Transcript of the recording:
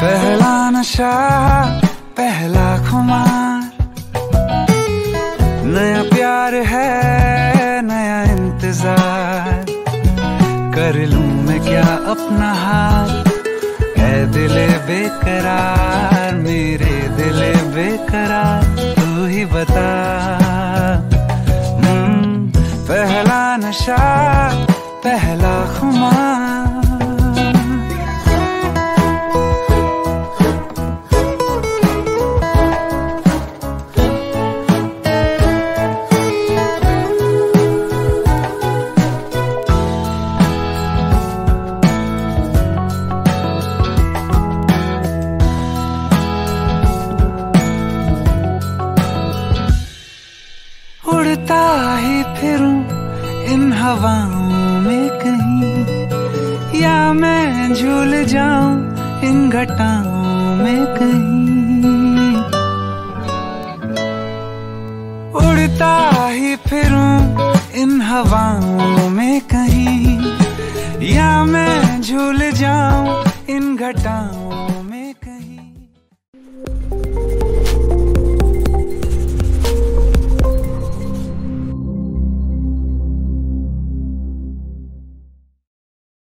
पहला नशा पहला खुमार, नया प्यार है नया इंतजार। कर लूं मैं क्या अपना हाथ, है दिले बेकरार मेरे दिले बेकरार, तू ही बता। पहला नशा पहला खुमार, इन हवाओं में कहीं, या मैं झूल जाऊं इन घटाओं में कहीं। उड़ता ही फिरूं इन हवाओं में कहीं, या मैं झूल जाऊं इन घटाओं